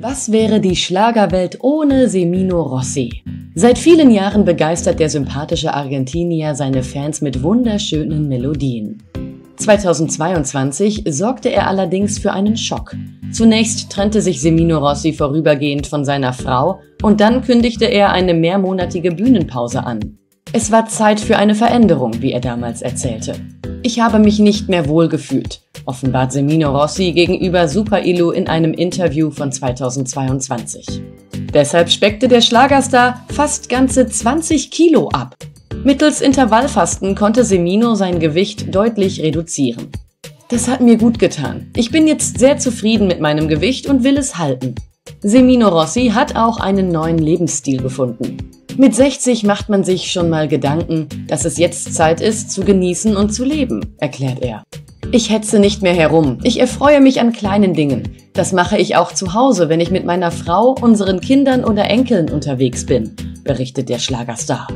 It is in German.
Was wäre die Schlagerwelt ohne Semino Rossi? Seit vielen Jahren begeistert der sympathische Argentinier seine Fans mit wunderschönen Melodien. 2022 sorgte er allerdings für einen Schock. Zunächst trennte sich Semino Rossi vorübergehend von seiner Frau und dann kündigte er eine mehrmonatige Bühnenpause an. Es war Zeit für eine Veränderung, wie er damals erzählte. Ich habe mich nicht mehr wohl gefühlt, offenbart Semino Rossi gegenüber Super-Illu in einem Interview von 2022. Deshalb speckte der Schlagerstar fast ganze 20 Kilo ab. Mittels Intervallfasten konnte Semino sein Gewicht deutlich reduzieren. Das hat mir gut getan. Ich bin jetzt sehr zufrieden mit meinem Gewicht und will es halten. Semino Rossi hat auch einen neuen Lebensstil gefunden. Mit 60 macht man sich schon mal Gedanken, dass es jetzt Zeit ist, zu genießen und zu leben, erklärt er. Ich hetze nicht mehr herum. Ich erfreue mich an kleinen Dingen. Das mache ich auch zu Hause, wenn ich mit meiner Frau, unseren Kindern oder Enkeln unterwegs bin, berichtet der Schlagerstar.